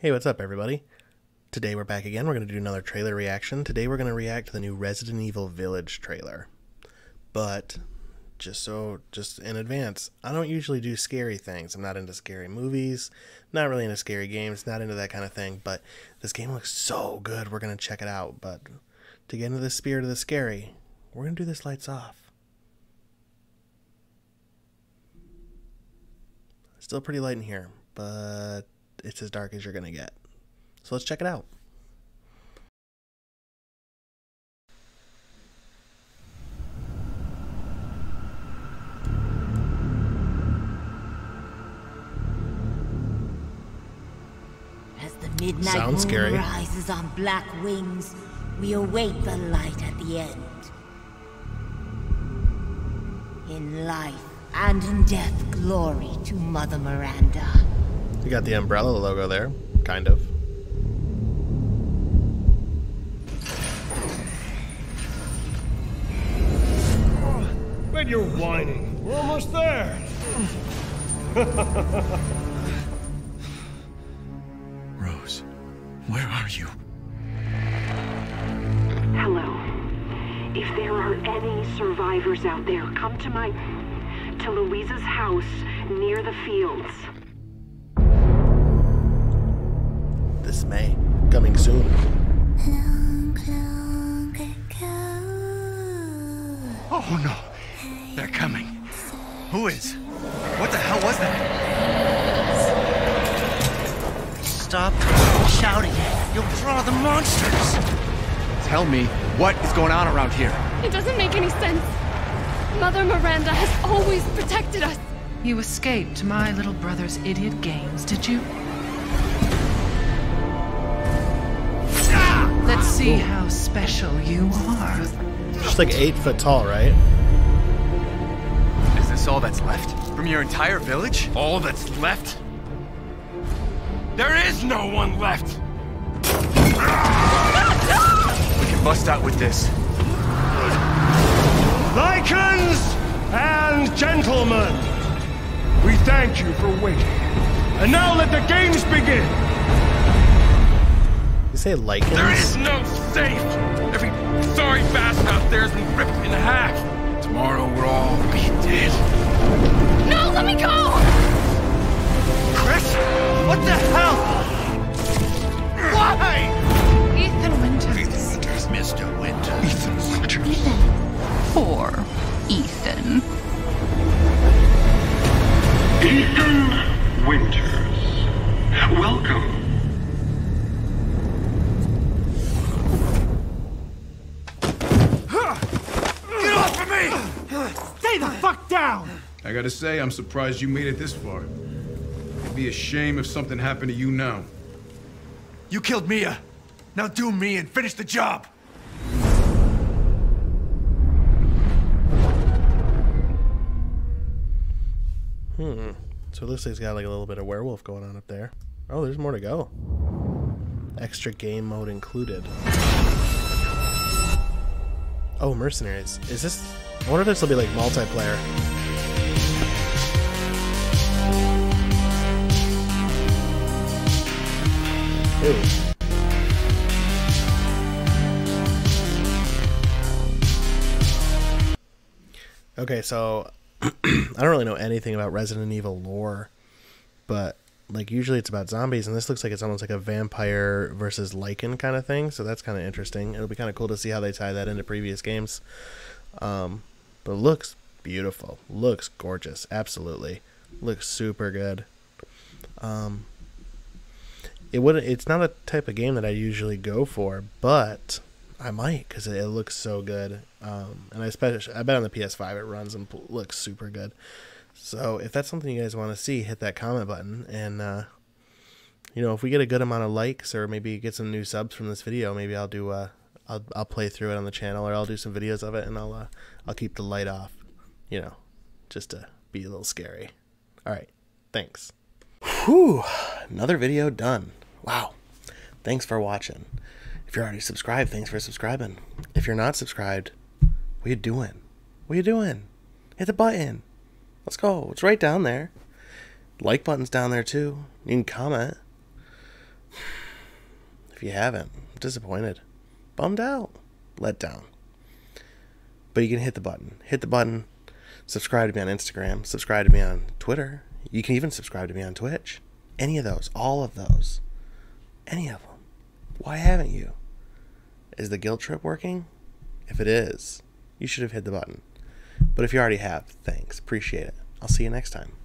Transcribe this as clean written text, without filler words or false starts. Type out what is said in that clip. Hey, what's up everybody? Today we're back again. We're going to do another trailer reaction. Today we're going to react to the new Resident Evil Village trailer. But just in advance, I don't usually do scary things. I'm not into scary movies, not really into scary games, not into that kind of thing, but this game looks so good. We're going to check it out, but to get into the spirit of the scary, we're going to do this lights off. Still pretty light in here, but it's as dark as you're gonna get. So let's check it out. As the midnight Sounds moon scary. Rises on black wings, we await the light at the end. In life and in death, glory to Mother Miranda. You got the umbrella logo there, kind of. But you're whining. We're almost there. Rose, where are you? Hello. If there are any survivors out there, come to Louisa's house near the fields. May coming soon. Oh no, they're coming. Who is? What the hell was that? Stop shouting. You'll draw the monsters. Tell me what is going on around here. It doesn't make any sense. Mother Miranda has always protected us. You escaped my little brother's idiot games, did you? Let's see how special you are. She's like 8 foot tall, right? Is this all that's left? From your entire village? All that's left? There is no one left! We can bust out with this. Lycans and gentlemen, we thank you for waiting. And now let the games begin! Say Lycans? There is no safe! Every sorry bastard out there has been ripped in half! Tomorrow we'll all be dead. No, let me go! Chris? What the hell? Why? Ethan Winters. Ethan Winters, Mr. Winters. Ethan Winters. Ethan. Poor Ethan. Ethan Winters. Welcome. I gotta say, I'm surprised you made it this far. It'd be a shame if something happened to you now. You killed Mia. Now do me and finish the job. So it looks like he's got like a little bit of werewolf going on up there. Oh, there's more to go. Extra game mode included. Oh, mercenaries. Is this... I wonder if this will be like multiplayer. Ooh. Okay, so I don't really know anything about Resident Evil lore, but like usually it's about zombies, and this looks like it's almost like a vampire versus Lycan kind of thing, so that's kind of interesting. It'll be kind of cool to see how they tie that into previous games. But looks beautiful, looks gorgeous, absolutely, looks super good. It's not a type of game that I usually go for, but I might because it looks so good. And I bet on the PS5 it runs and looks super good. So if that's something you guys want to see, hit that comment button. And you know, if we get a good amount of likes or maybe get some new subs from this video, maybe I'll do I'll play through it on the channel, or I'll do some videos of it, and I'll keep the light off, you know, just to be a little scary. All right, thanks. Whew, another video done. Wow. Thanks for watching. If you're already subscribed, thanks for subscribing. If you're not subscribed, what you doing? What you doing? Hit the button. Let's go. It's right down there. Like button's down there too. You can comment. If you haven't, I'm disappointed, bummed out, let down. But you can hit the button. Hit the button. Subscribe to me on Instagram. Subscribe to me on Twitter. You can even subscribe to me on Twitch. Any of those. All of those. Any of them. Why haven't you? Is the guilt trip working? If it is, you should have hit the button. But if you already have, thanks. Appreciate it. I'll see you next time.